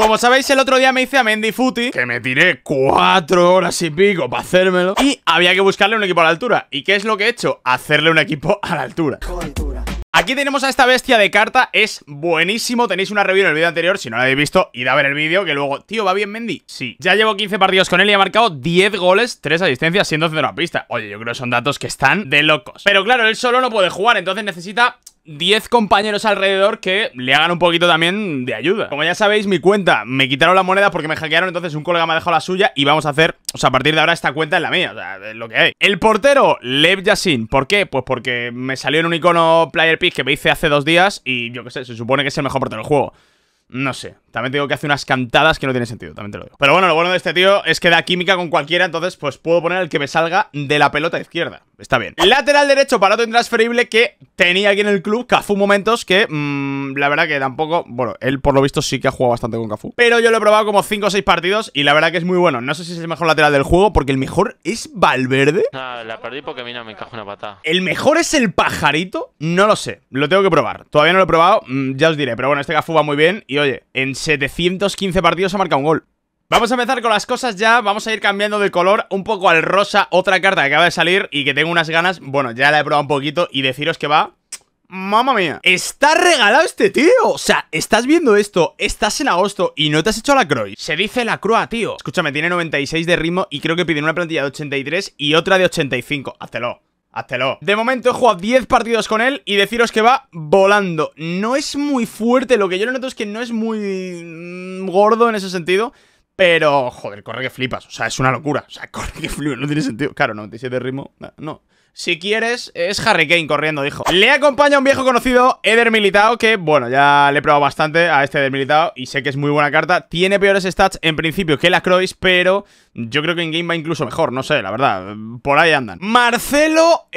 Como sabéis, el otro día me hice a Mendy Futi, que me tiré 4 horas y pico para hacérmelo, y había que buscarle un equipo a la altura. ¿Y qué es lo que he hecho? Hacerle un equipo a la altura. Aquí tenemos a esta bestia de carta, es buenísimo, tenéis una review en el vídeo anterior, si no lo habéis visto, id a ver el vídeo, que luego, tío, ¿va bien Mendy? Sí. Ya llevo 15 partidos con él y ha marcado 10 goles, 3 asistencias siendo centrocampista. Oye, yo creo que son datos que están de locos. Pero claro, él solo no puede jugar, entonces necesita 10 compañeros alrededor que le hagan un poquito también de ayuda. Como ya sabéis, mi cuenta, me quitaron la moneda porque me hackearon, entonces un colega me ha dejado la suya y vamos a hacer, o sea, a partir de ahora esta cuenta es la mía, o sea, es lo que hay. El portero, Lev Yashin, ¿por qué? Pues porque me salió en un icono player pick que me hice hace 2 días y yo qué sé, se supone que es el mejor portero del juego. No sé, también te digo que hace unas cantadas que no tiene sentido, también te lo digo. Pero bueno, lo bueno de este tío es que da química con cualquiera, entonces pues puedo poner el que me salga de la pelota izquierda. Está bien. Lateral derecho, barato intransferible que tenía aquí en el club, Cafu momentos que, la verdad que tampoco... Bueno, él por lo visto sí que ha jugado bastante con Cafu, pero yo lo he probado como 5 o 6 partidos y la verdad que es muy bueno. No sé si es el mejor lateral del juego porque el mejor es Valverde. Ah, la perdí porque a mí no me encaja una patada. ¿El mejor es el pajarito? No lo sé, lo tengo que probar. Todavía no lo he probado, ya os diré. Pero bueno, este Cafu va muy bien y oye, en 715 partidos ha marcado un gol. Vamos a empezar con las cosas ya, vamos a ir cambiando de color un poco al rosa, otra carta que acaba de salir y que tengo unas ganas, bueno, ya la he probado un poquito y deciros que va... ¡Mamma mía! ¡Está regalado este tío! O sea, estás viendo esto, estás en agosto y no te has hecho la Croix. Se dice la Croix, tío. Escúchame, tiene 96 de ritmo y creo que piden una plantilla de 83 y otra de 85. Háztelo. Háztelo. De momento he jugado 10 partidos con él y deciros que va volando. No es muy fuerte, lo que yo le noto es que no es muy gordo en ese sentido, pero, joder, corre que flipas. O sea, es una locura. O sea, corre que flipas, no tiene sentido. Claro, 97 de ritmo, no. Si quieres, es Harry Kane corriendo, dijo. Le acompaña un viejo conocido, Eder Militao, que, bueno, ya le he probado bastante a este Eder Militao y sé que es muy buena carta. Tiene peores stats en principio que la Croix, pero... yo creo que en game va incluso mejor, no sé, la verdad. Por ahí andan. Marcelo,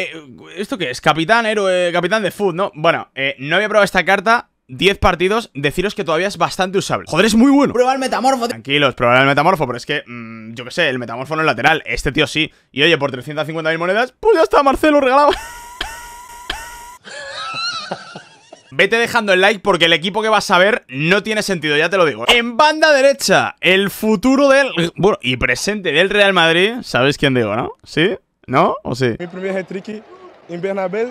¿esto qué es? Capitán, héroe, capitán de fútbol, ¿no? Bueno, no había probado esta carta, 10 partidos, deciros que todavía es bastante usable. Joder, es muy bueno. Prueba el metamorfo. Tranquilos, prueba el metamorfo, pero es que, yo qué sé, el metamorfo no es lateral, este tío sí. Y oye, por 350.000 monedas, pues ya está, Marcelo regalado. Vete dejando el like porque el equipo que vas a ver no tiene sentido, ya te lo digo. En banda derecha, el futuro del... bueno, y presente del Real Madrid. ¿Sabéis quién digo, no? ¿Sí? ¿No? ¿O sí? Mi primer hat-trick en Bernabéu.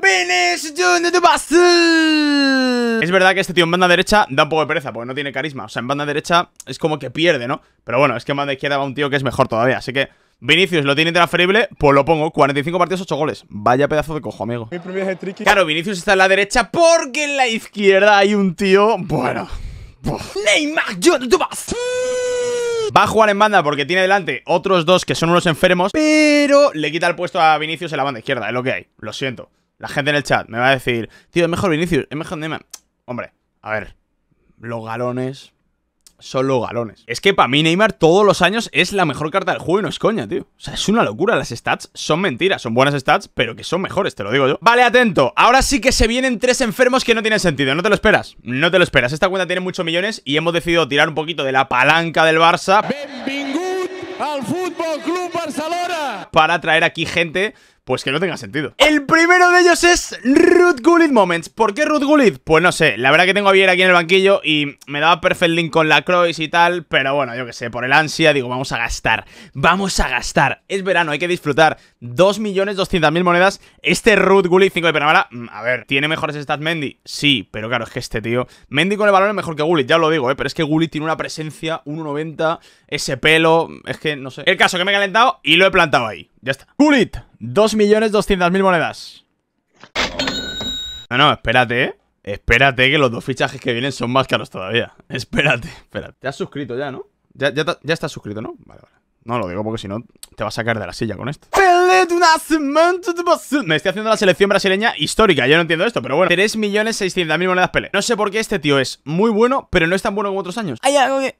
Es verdad que este tío en banda derecha da un poco de pereza porque no tiene carisma. O sea, en banda derecha es como que pierde, ¿no? Pero bueno, es que en banda izquierda va un tío que es mejor todavía, así que... Vinicius lo tiene transferible, pues lo pongo, 45 partidos, 8 goles. Vaya pedazo de cojo, amigo. Mi primer hat-trick. Claro, Vinicius está en la derecha porque en la izquierda hay un tío... bueno... Neymar, yo no te vas. Va a jugar en banda porque tiene delante otros dos que son unos enfermos, pero le quita el puesto a Vinicius en la banda izquierda, es lo que hay. Lo siento. La gente en el chat me va a decir, tío, es mejor Vinicius, es mejor Neymar. Hombre, a ver, los galones... son los galones. Es que para mí Neymar todos los años es la mejor carta del juego y no es coña, tío. O sea, es una locura. Las stats son mentiras. Son buenas stats, pero que son mejores, te lo digo yo. Vale, atento. Ahora sí que se vienen 3 enfermos que no tienen sentido. No te lo esperas. No te lo esperas. Esta cuenta tiene muchos millones y hemos decidido tirar un poquito de la palanca del Barça. Benvingut al Fútbol Club Barcelona. Para traer aquí gente... pues que no tenga sentido. El primero de ellos es Ruud Gullit Moments. ¿Por qué Ruud Gullit? Pues no sé, la verdad que tengo a Vieira aquí en el banquillo y me daba perfect link con la Croix y tal, pero bueno, yo que sé, por el ansia digo, vamos a gastar, vamos a gastar. Es verano, hay que disfrutar. 2.200.000 monedas. Este Ruud Gullit 5 de Penamara, a ver, ¿tiene mejores stats Mendy? Sí, pero claro, es que este tío Mendy con el balón es mejor que Gullit, ya os lo digo, pero es que Gullit tiene una presencia, 1.90, ese pelo, es que no sé. El caso que me he calentado y lo he plantado ahí. Ya está. Gullit, 2.200.000 monedas. No, no, espérate, ¿eh? Espérate que los 2 fichajes que vienen son más caros todavía. Espérate, espérate. Te has suscrito ya, ¿no? Ya estás suscrito, ¿no? Vale, vale. No lo digo porque si no te vas a sacar de la silla con esto. Me estoy haciendo la selección brasileña histórica. Yo no entiendo esto, pero bueno. 3.600.000 monedas Pele. No sé por qué este tío es muy bueno, pero no es tan bueno como otros años. Hay algo que...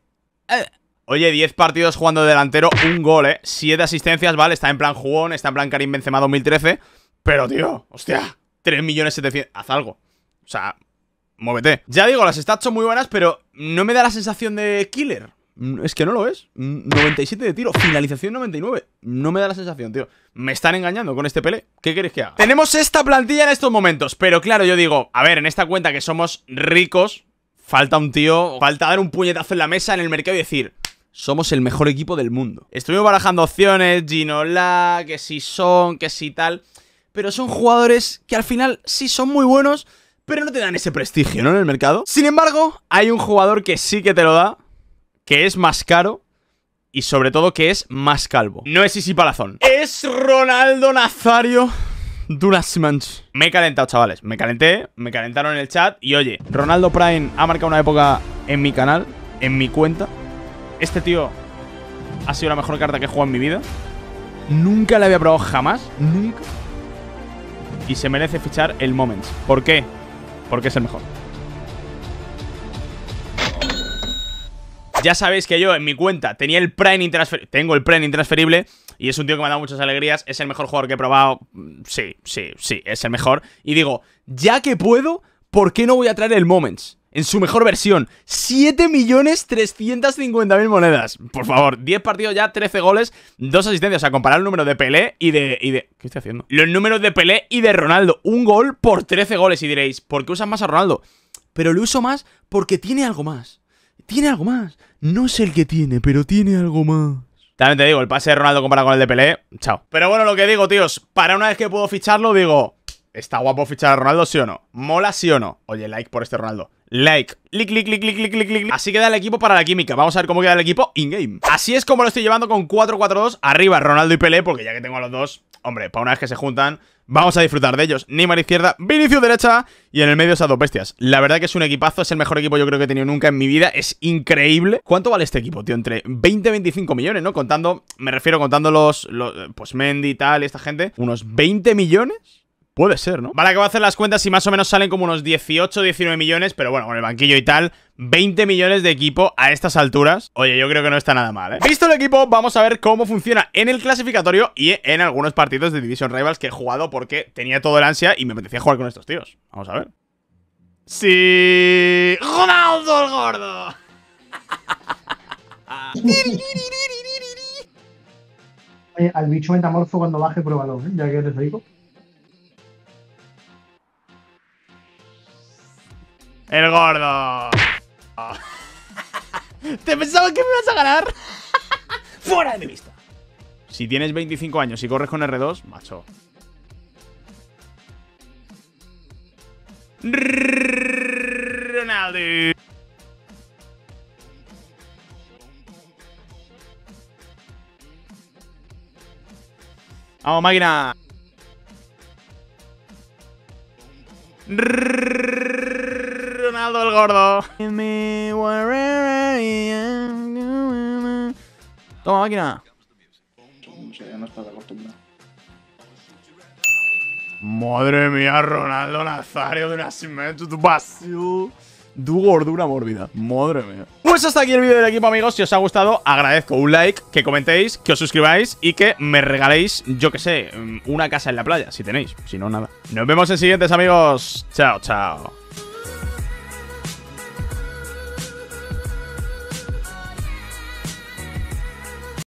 oye, 10 partidos jugando delantero, un gol, 7 asistencias, vale, está en plan jugón, está en plan Karim Benzema 2013. Pero, tío, hostia, 3.700.000, haz algo. O sea, muévete. Ya digo, las stats son muy buenas, pero no me da la sensación de killer. Es que no lo es. 97 de tiro, finalización 99. No me da la sensación, tío. Me están engañando con este Pele. ¿Qué queréis que haga? Tenemos esta plantilla en estos momentos, pero claro, yo digo, a ver, en esta cuenta que somos ricos... falta un tío, falta dar un puñetazo en la mesa en el mercado y decir: somos el mejor equipo del mundo. Estuvimos barajando opciones, Ginola, que si son, que si tal, pero son jugadores que al final sí son muy buenos, pero no te dan ese prestigio, ¿no?, en el mercado. Sin embargo, hay un jugador que sí que te lo da, que es más caro y sobre todo que es más calvo. No es Isi Palazón, es Ronaldo Nazario. Me he calentado, chavales. Me calenté, me calentaron en el chat. Y oye, Ronaldo Prime ha marcado una época en mi canal, en mi cuenta. Este tío ha sido la mejor carta que he jugado en mi vida. Nunca la había probado jamás. Nunca. Y se merece fichar el Moments. ¿Por qué? Porque es el mejor. Ya sabéis que yo en mi cuenta tenía el Prime intransferible. Tengo el Prime intransferible. Y es un tío que me ha dado muchas alegrías. Es el mejor jugador que he probado. Sí, sí, sí, es el mejor. Y digo, ya que puedo, ¿por qué no voy a traer el Moments? En su mejor versión. 7.350.000 monedas. Por favor, 10 partidos ya, 13 goles, 2 asistencias. O sea, comparar el número de Pelé y de... ¿Qué estoy haciendo? Los números de Pelé y de Ronaldo. Un gol por 13 goles. Y diréis, ¿por qué usas más a Ronaldo? Pero lo uso más porque tiene algo más. Tiene algo más. No sé el que tiene, pero tiene algo más. También te digo, el pase de Ronaldo comparado con el de Pelé, chao. Pero bueno, lo que digo, tíos, para una vez que puedo ficharlo, digo, ¿está guapo fichar a Ronaldo, sí o no? ¿Mola, sí o no? Oye, like por este Ronaldo. Like. Clic, clic, clic, clic, clic, clic, clic. Así queda el equipo para la química. Vamos a ver cómo queda el equipo in-game. Así es como lo estoy llevando con 4-4-2. Arriba Ronaldo y Pelé, porque ya que tengo a los dos, hombre, para una vez que se juntan, vamos a disfrutar de ellos. Neymar izquierda, Vinicius derecha y en el medio esas dos bestias. La verdad que es un equipazo, es el mejor equipo yo creo que he tenido nunca en mi vida. Es increíble. ¿Cuánto vale este equipo, tío? Entre 20 y 25 millones, ¿no? Contando, me refiero contando los pues Mendy y tal, esta gente. ¿Unos 20 millones? Puede ser, ¿no? Vale, acabo de hacer las cuentas y más o menos salen como unos 18, 19 millones. Pero bueno, con el banquillo y tal, 20 millones de equipo a estas alturas. Oye, yo creo que no está nada mal, ¿eh? Visto el equipo, vamos a ver cómo funciona en el clasificatorio y en algunos partidos de Division Rivals que he jugado porque tenía todo el ansia y me apetecía jugar con estos tíos. Vamos a ver. ¡Sí! ¡Ronaldo el gordo! Al bicho metamorfo cuando baje, pruébalo, ¿eh? Ya que te digo. ¡El gordo! Oh. ¿Te pensabas que me ibas a ganar? ¡Fuera de mi vista! Si tienes 25 años y corres con R2, macho. Ronaldo. ¡Vamos, máquina! Ronaldo el gordo. Toma, máquina. Madre mía, Ronaldo Nazario de Nascimento, tu vacío. Tu gordura mórbida, madre mía. Pues hasta aquí el vídeo del equipo, amigos. Si os ha gustado, agradezco un like, que comentéis, que os suscribáis y que me regaléis, yo que sé, una casa en la playa, si tenéis. Si no, nada. Nos vemos en siguientes, amigos. Chao, chao.